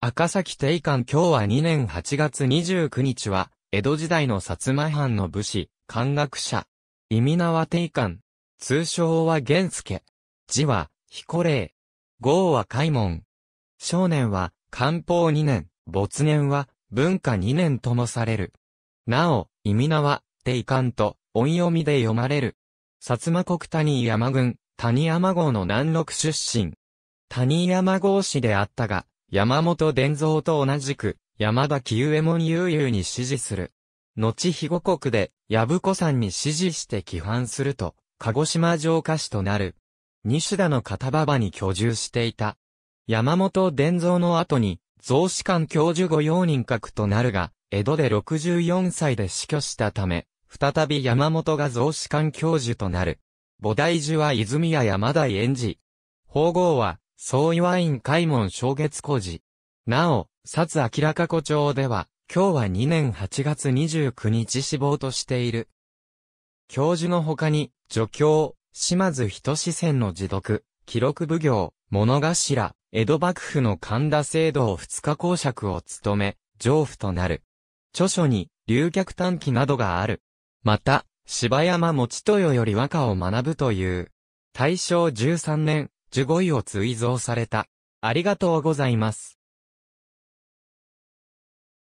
赤崎定観卿は2年8月29日は、江戸時代の薩摩藩の武士、漢学者。忌名は定観。通称は源助。字は、彦礼。号は開門。少年は、寛宝2年、没年は、文化2年ともされる。なお、忌名は、定観と、音読みで読まれる。薩摩国谷井山郡、谷山郷の南麓出身。谷山郷士であったが、山本伝蔵と同じく、山田喜右衛門悠々に師事する。後肥後国で、藪子さんに師事して帰還すると、鹿児島城下氏となる。西田の片馬場に居住していた。山本伝蔵の後に、蔵史館教授御用人格となるが、江戸で64歳で死去したため、再び山本が蔵史館教授となる。菩提寺は泉谷山大円寺。法号は、総岩院開門正月古寺。なお、薩明香古町では、今日は2年8月29日死亡としている。教授の他に、助教、島津仁仙の持読、記録奉行、物頭、江戸幕府の神田聖堂二日公爵を務め、上府となる。著書に、龍脚短記などがある。また、柴山用豊より和歌を学ぶという、大正13年、呪語彙を追贈された。ありがとうございます。